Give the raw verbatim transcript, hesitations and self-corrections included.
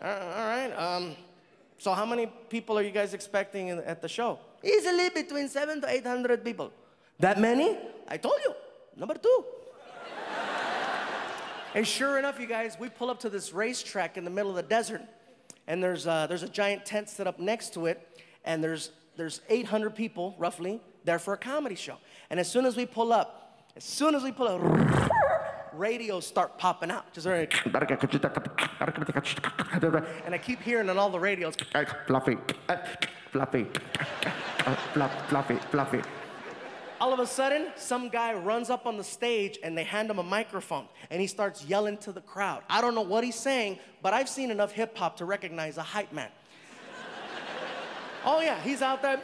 All right. Um, so how many people are you guys expecting in, at the show? Easily between seven to eight hundred people. That many? I told you. Number two. And sure enough, you guys, we pull up to this racetrack in the middle of the desert, and there's uh, there's a giant tent set up next to it, and there's there's eight hundred people roughly there for a comedy show. And as soon as we pull up, as soon as we pull up, radios start popping out. Just like, and I keep hearing on all the radios, fluffy, fluffy, fluffy, fluffy. All of a sudden, some guy runs up on the stage and they hand him a microphone and he starts yelling to the crowd. I don't know what he's saying, but I've seen enough hip hop to recognize a hype man. Oh yeah, he's out there.